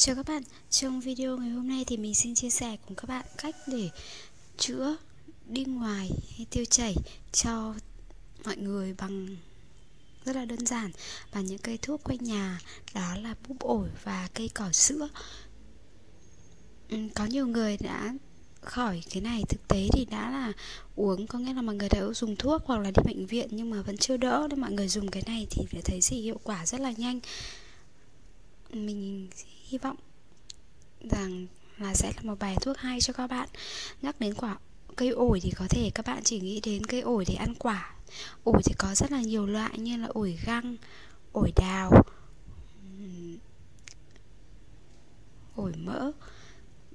Chào các bạn, trong video ngày hôm nay thì mình xin chia sẻ cùng các bạn cách để chữa đi ngoài hay tiêu chảy cho mọi người bằng rất là đơn giản bằng những cây thuốc quanh nhà, đó là búp ổi và cây cỏ sữa. Có nhiều người đã khỏi cái này, thực tế thì đã là uống, có nghĩa là mọi người đã dùng thuốc hoặc là đi bệnh viện nhưng mà vẫn chưa đỡ, nên mọi người dùng cái này thì phải thấy gì hiệu quả rất là nhanh. Mình hy vọng rằng là sẽ là một bài thuốc hay cho các bạn. Nhắc đến quả cây ổi thì có thể các bạn chỉ nghĩ đến cây ổi để ăn quả. Ổi thì có rất là nhiều loại như là ổi găng, ổi đào, ổi mỡ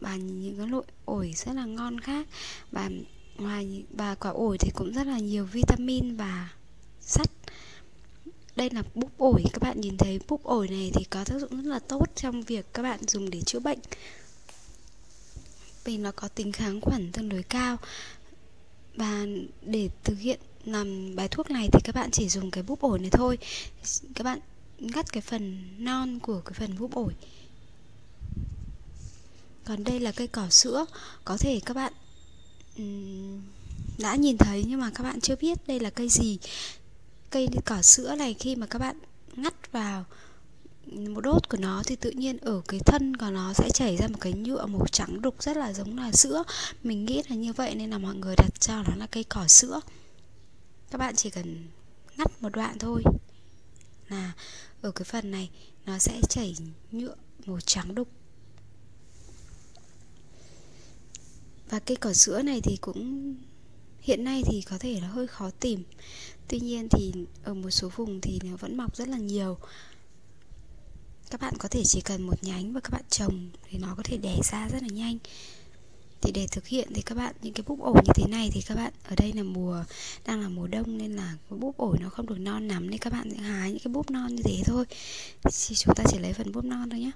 và những cái loại ổi rất là ngon khác. Và quả ổi thì cũng rất là nhiều vitamin và sắt. Đây là búp ổi, các bạn nhìn thấy búp ổi này thì có tác dụng rất là tốt trong việc các bạn dùng để chữa bệnh. Vì nó có tính kháng khuẩn tương đối cao. Và để thực hiện làm bài thuốc này thì các bạn chỉ dùng cái búp ổi này thôi. Các bạn ngắt cái phần non của cái phần búp ổi. Còn đây là cây cỏ sữa, có thể các bạn đã nhìn thấy nhưng mà các bạn chưa biết đây là cây gì. Cây cỏ sữa này khi mà các bạn ngắt vào một đốt của nó thì tự nhiên ở cái thân của nó sẽ chảy ra một cái nhựa màu trắng đục rất là giống là sữa. Mình nghĩ là như vậy nên là mọi người đặt cho nó là cây cỏ sữa. Các bạn chỉ cần ngắt một đoạn thôi là ở cái phần này nó sẽ chảy nhựa màu trắng đục. Và cây cỏ sữa này thì cũng hiện nay thì có thể là hơi khó tìm. Tuy nhiên thì ở một số vùng thì nó vẫn mọc rất là nhiều. Các bạn có thể chỉ cần một nhánh và các bạn trồng thì nó có thể đẻ ra rất là nhanh. Thì để thực hiện thì các bạn, những cái búp ổi như thế này thì các bạn, ở đây là đang là mùa đông nên là búp ổi nó không được non lắm, nên các bạn sẽ hái những cái búp non như thế thôi. Thì chúng ta chỉ lấy phần búp non thôi nhé.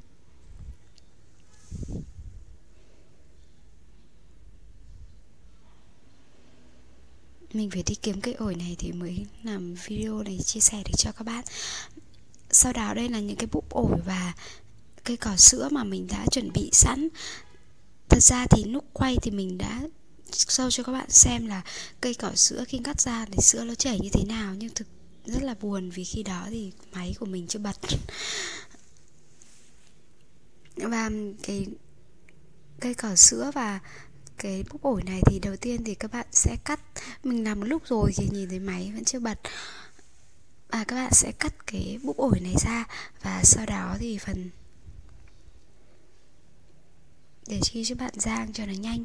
Mình phải đi kiếm cây ổi này thì mới làm video này chia sẻ được cho các bạn. Sau đó đây là những cái búp ổi và cây cỏ sữa mà mình đã chuẩn bị sẵn. Thật ra thì lúc quay thì mình đã show cho các bạn xem là cây cỏ sữa khi cắt ra thì sữa nó chảy như thế nào. Nhưng thực rất là buồn vì khi đó thì máy của mình chưa bật. Và cái cây cỏ sữa và cái búp ổi này thì đầu tiên thì các bạn sẽ cắt. Mình làm một lúc rồi thì nhìn thấy máy vẫn chưa bật. Và các bạn sẽ cắt cái búp ổi này ra. Và sau đó thì phần để chi cho bạn rang cho nó nhanh.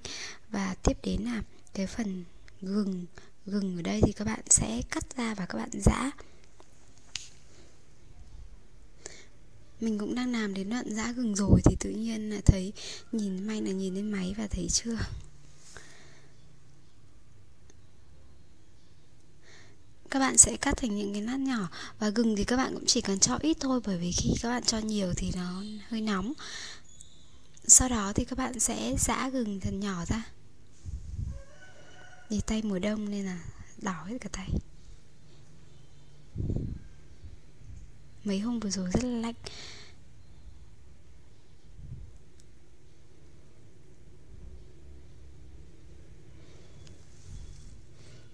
Và tiếp đến là cái phần gừng. Gừng ở đây thì các bạn sẽ cắt ra và các bạn giã. Mình cũng đang làm đến đoạn giã gừng rồi thì tự nhiên là thấy, nhìn lên máy và thấy chưa. Các bạn sẽ cắt thành những cái lát nhỏ. Và gừng thì các bạn cũng chỉ cần cho ít thôi, bởi vì khi các bạn cho nhiều thì nó hơi nóng. Sau đó thì các bạn sẽ giã gừng thật nhỏ ra. Vì tay mùa đông nên là đỏ hết cả tay. Mấy hôm vừa rồi rất là lạnh.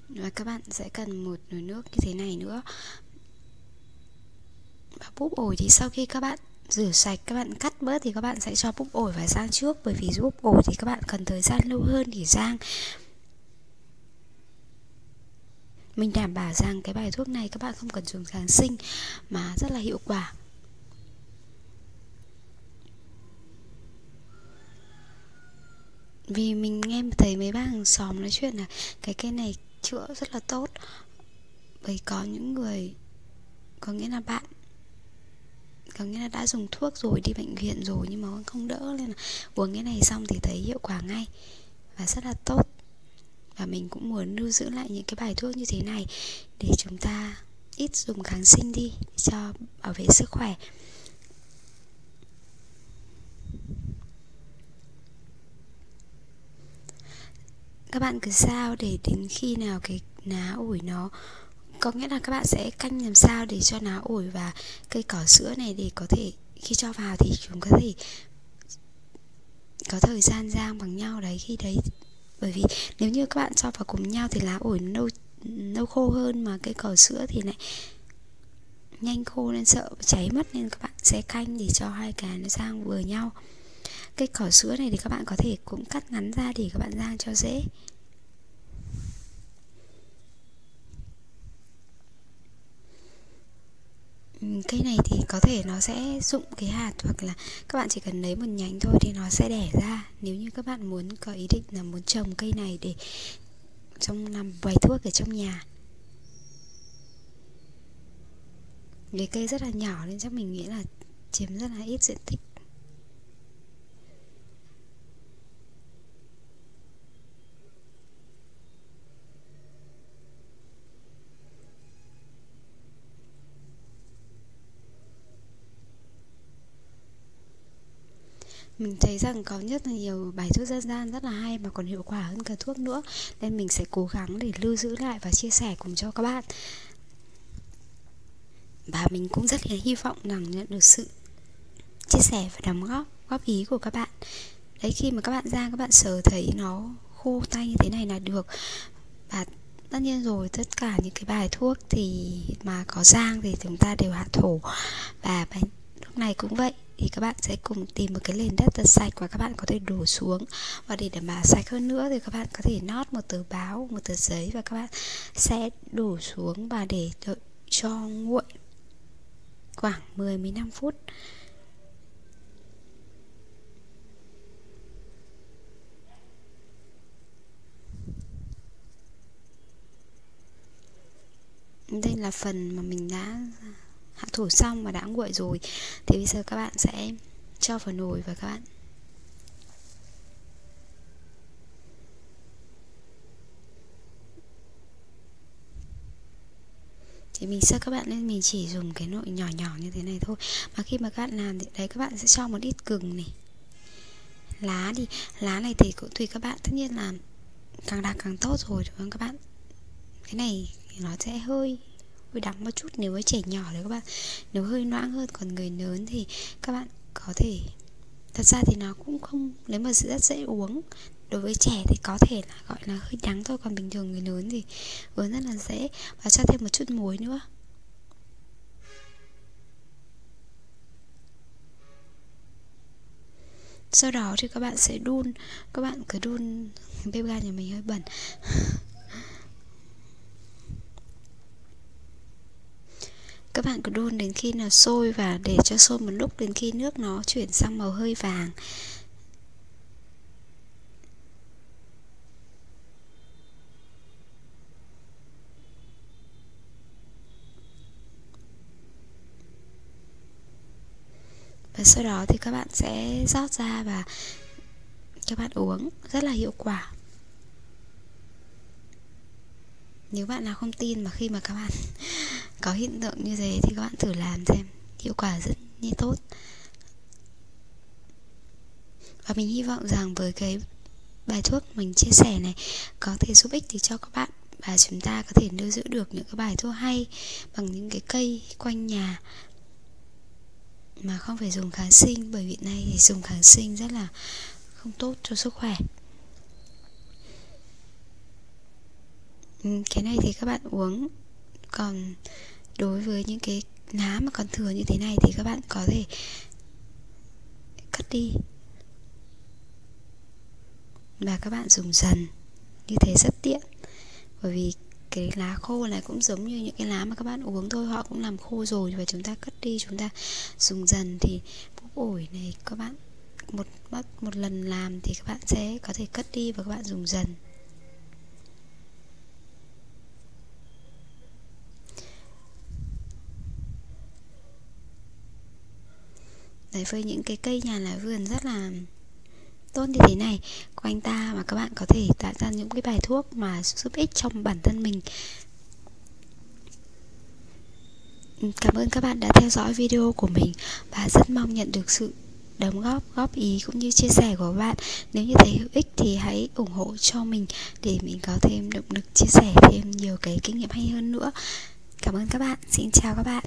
Và các bạn sẽ cần một nồi nước như thế này nữa. Và búp ổi thì sau khi các bạn rửa sạch, các bạn cắt bớt thì các bạn sẽ cho búp ổi vào rang trước. Bởi vì búp ổi thì các bạn cần thời gian lâu hơn để rang. Mình đảm bảo rằng cái bài thuốc này các bạn không cần dùng kháng sinh mà rất là hiệu quả. Vì mình nghe thấy mấy bác hàng xóm nói chuyện là cái cây này chữa rất là tốt. Bởi có những người, có nghĩa là bạn, có nghĩa là đã dùng thuốc rồi, đi bệnh viện rồi nhưng mà không đỡ, nên là uống cái này xong thì thấy hiệu quả ngay và rất là tốt. Và mình cũng muốn lưu giữ lại những cái bài thuốc như thế này để chúng ta ít dùng kháng sinh đi cho bảo vệ sức khỏe. Các bạn cứ sao để đến khi nào cái lá ổi nó, có nghĩa là các bạn sẽ canh làm sao để cho lá ổi và cây cỏ sữa này để có thể khi cho vào thì chúng có thể có thời gian rang bằng nhau đấy khi đấy, bởi vì nếu như các bạn cho vào cùng nhau thì lá ổi nâu khô hơn, mà cái cỏ sữa thì lại nhanh khô nên sợ cháy mất, nên các bạn sẽ canh để cho hai cái nó rang vừa nhau. Cái cỏ sữa này thì các bạn có thể cũng cắt ngắn ra để các bạn rang cho dễ. Cây này thì có thể nó sẽ rụng cái hạt, hoặc là các bạn chỉ cần lấy một nhánh thôi thì nó sẽ đẻ ra. Nếu như các bạn muốn có ý định là muốn trồng cây này để trong làm vài thuốc ở trong nhà, vì cây rất là nhỏ nên chắc mình nghĩ là chiếm rất là ít diện tích. Mình thấy rằng có rất là nhiều bài thuốc dân gian rất là hay mà còn hiệu quả hơn cả thuốc nữa, nên mình sẽ cố gắng để lưu giữ lại và chia sẻ cùng cho các bạn. Và mình cũng rất là hy vọng rằng nhận được sự chia sẻ và đóng góp ý của các bạn. Đấy, khi mà các bạn rang, các bạn sờ thấy nó khô tay như thế này là được. Và tất nhiên rồi, tất cả những cái bài thuốc thì mà có rang thì chúng ta đều hạ thổ, và bài thuốc này cũng vậy. Thì các bạn sẽ cùng tìm một cái nền đất thật sạch và các bạn có thể đổ xuống. Và để đảm bảo sạch hơn nữa thì các bạn có thể nót một tờ báo, một tờ giấy và các bạn sẽ đổ xuống và để cho nguội khoảng 10-15 phút. Đây là phần mà mình đã hạ thổ xong và đã nguội rồi. Thì bây giờ các bạn sẽ cho vào nồi và các bạn thì mình sơ các bạn lên, mình chỉ dùng cái nồi nhỏ nhỏ như thế này thôi. Mà khi mà các bạn làm thì đấy, các bạn sẽ cho một ít gừng này, lá đi, lá này thì cũng tùy các bạn, tất nhiên là càng đặc càng tốt rồi đúng không các bạn. Cái này thì nó sẽ hơi đắng một chút nếu với trẻ nhỏ đấy các bạn, nếu hơi loãng hơn. Còn người lớn thì các bạn có thể, thật ra thì nó cũng không, nếu mà rất dễ uống. Đối với trẻ thì có thể là gọi là hơi đắng thôi, còn bình thường người lớn thì uống rất là dễ. Và cho thêm một chút muối nữa. Sau đó thì các bạn sẽ đun, các bạn cứ đun. Bếp ga nhà mình hơi bẩn. Các bạn cứ đun đến khi nào sôi và để cho sôi một lúc, đến khi nước nó chuyển sang màu hơi vàng. Và sau đó thì các bạn sẽ rót ra và các bạn uống rất là hiệu quả. Nếu bạn nào không tin mà khi mà các bạn có hiện tượng như thế thì các bạn thử làm xem, hiệu quả rất như tốt. Và mình hy vọng rằng với cái bài thuốc mình chia sẻ này có thể giúp ích thì cho các bạn, và chúng ta có thể lưu giữ được những cái bài thuốc hay bằng những cái cây quanh nhà mà không phải dùng kháng sinh, bởi vì nay thì dùng kháng sinh rất là không tốt cho sức khỏe. Cái này thì các bạn uống, còn đối với những cái lá mà còn thừa như thế này thì các bạn có thể cắt đi và các bạn dùng dần, như thế rất tiện. Bởi vì cái lá khô này cũng giống như những cái lá mà các bạn uống thôi, họ cũng làm khô rồi và chúng ta cắt đi, chúng ta dùng dần. Thì búp ổi này các bạn một lần làm thì các bạn sẽ có thể cắt đi và các bạn dùng dần. Đấy, với những cái cây nhà lá vườn rất là tốt như thế này quanh ta mà các bạn có thể tạo ra những cái bài thuốc mà giúp ích trong bản thân mình. Cảm ơn các bạn đã theo dõi video của mình và rất mong nhận được sự đóng góp, góp ý cũng như chia sẻ của các bạn. Nếu như thấy hữu ích thì hãy ủng hộ cho mình để mình có thêm động lực chia sẻ thêm nhiều cái kinh nghiệm hay hơn nữa. Cảm ơn các bạn, xin chào các bạn.